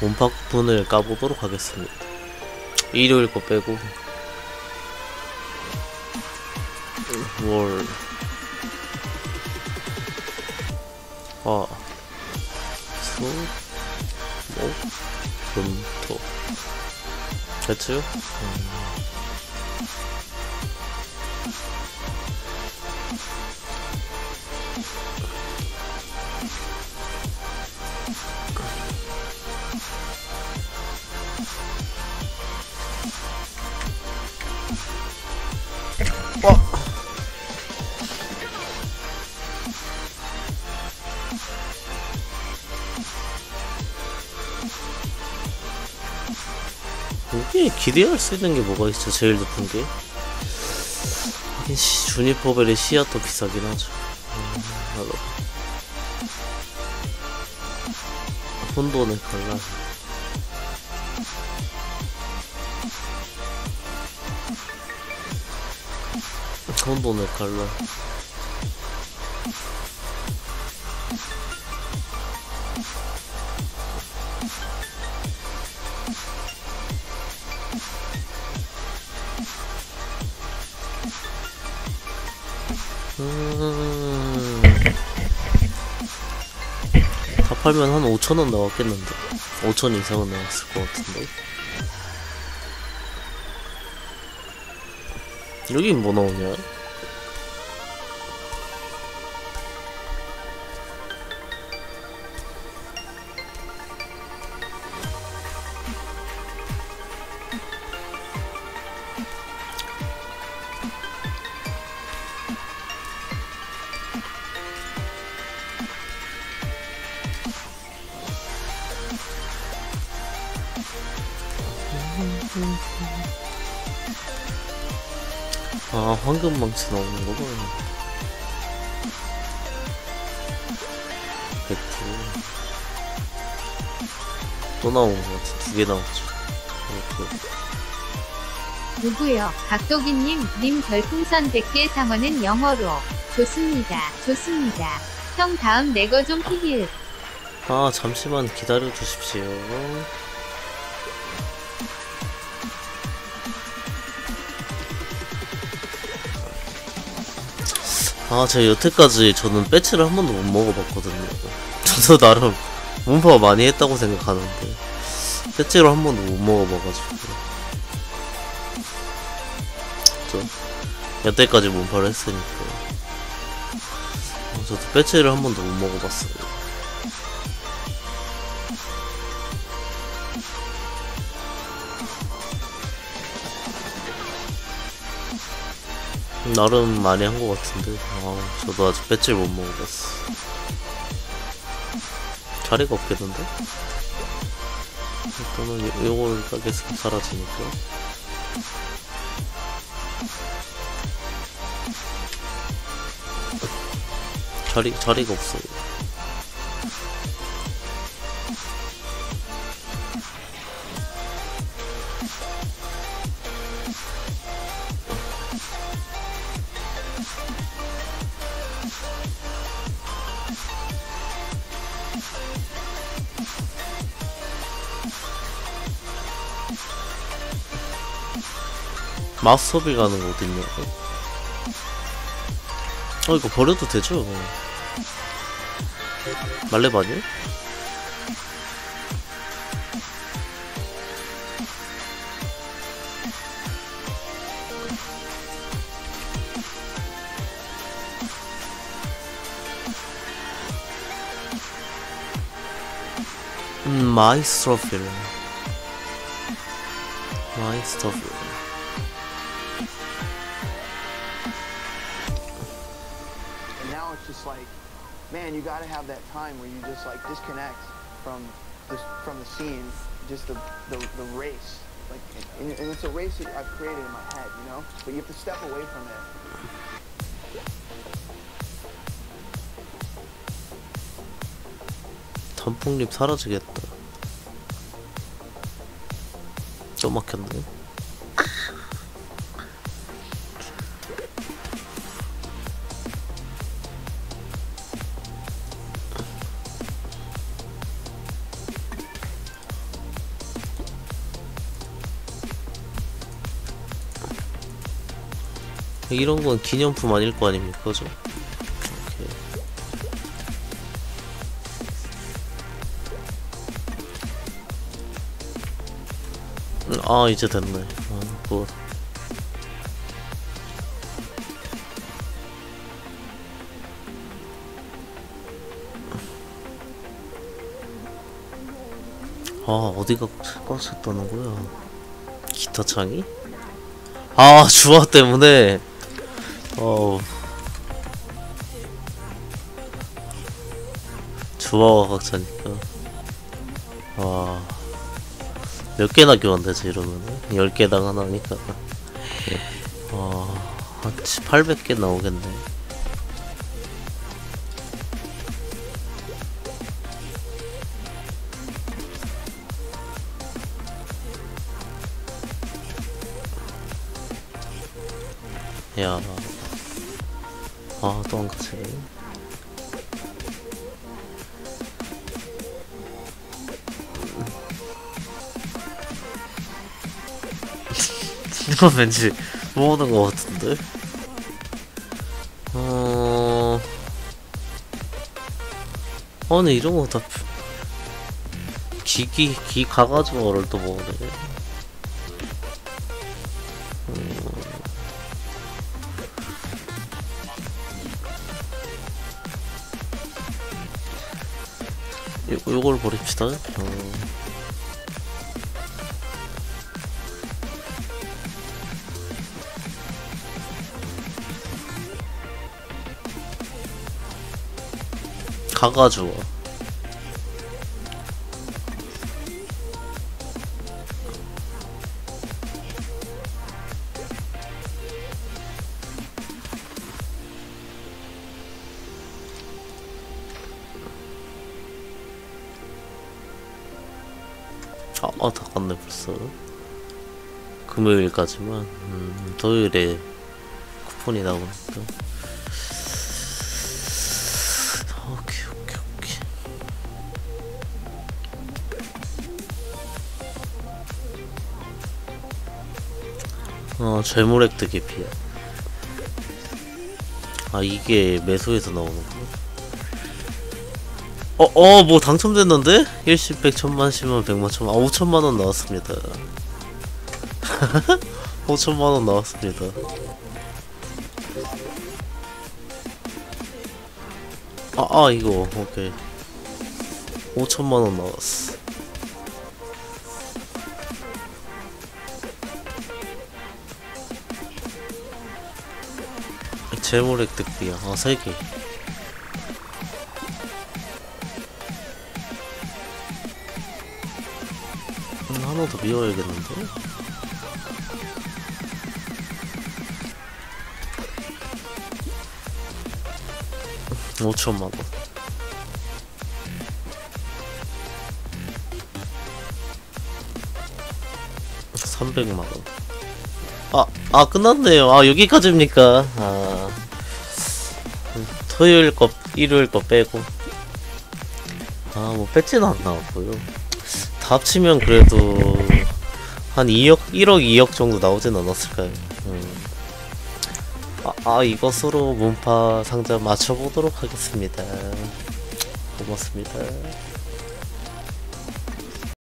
몸팍분을 까보도록 하겠습니다. 일요일 거 빼고. 뭘. 수, 목, 금, 토. 됐죠? 이게 기대할 수 있는 게 뭐가 있어? 제일 높은 게 하긴 주니퍼벨의 씨앗도 비싸긴 하죠. 혼돈의 갈라. 혼돈의 갈라. 다 팔면 한 5,000원 나왔겠는데. 5,000 이상은 나왔을 것 같은데. 여긴 뭐 나오냐? 황금망치 나오는 거구나. 100% 또 나온 거 같아. 두 개 나왔죠. 누구요? 박도기님, 님 별풍선 100개 상어는 영어로. 좋습니다. 좋습니다. 형 다음 내 거 좀 피길. 잠시만 기다려 주십시오. 제가 여태까지 저는 배치를 한 번도 못 먹어봤거든요. 저도 나름 몸파 많이 했다고 생각하는데 배치를 한 번도 못 먹어봐가지고 저 여태까지 몸파를 했으니까 저도 배치를 한 번도 못 먹어봤어요. 나름 많이 한 것 같은데 저도 아직 배치를 못 먹어봤어. 자리가 없겠는데? 일단은 요걸 따겠으면 사라지니까 자리가 없어요. 마우스 소비 가는 거 어딨냐고? 이거 버려도 되죠? 말렙 아니에요? 마이스토필 Man, you gotta have that time where you just like disconnect from the scene, just the race. Like, and it's a race that I've created in my head, you know. But you have to step away from it. 단풍잎 사라지겠다. 좀 막혔네. 이런 건 기념품 아닐 거 아닙니까? 그죠? 아, 이제 됐네. 아, 뭐. 아, 어디가 꺼졌다는 거야? 기타 창이? 아, 주화 때문에. 주화가 각자니까. 와. 몇 개나 교환되지, 이러면은? 10개당 하나니까. 와. 한 800개 나오겠네. 야. 아, 또 안 가지. 이건 왠지 모으는 것 같은데? 아니, 이런 거 다 기 가가지고를 또 모으네. 요걸 버립시다. 가가지고 다 갔네 벌써. 금요일까지만. 토요일에 쿠폰이 나오니까. 재물 획득의 피해. 아, 이게 매소에서 나오는구나. 뭐 당첨됐는데? 1시 100, 1000만, 10만, 100만, 1000만, 5000만원 나왔습니다. 5000만원 나왔습니다. 이거, 오케이. 5000만원 나왔어. 재물 획득 비야. 3개. 하나 더 미워야겠는데? $5000만. $300만. 끝났네요. 여기까지입니까? 토요일 거, 일요일 거 빼고. 뭐 배지는 안 나왔고요. 다 합치면 그래도 한 1억 2억 정도 나오진 않았을까요? 이것으로 문파 상자 맞춰보도록 하겠습니다. 고맙습니다.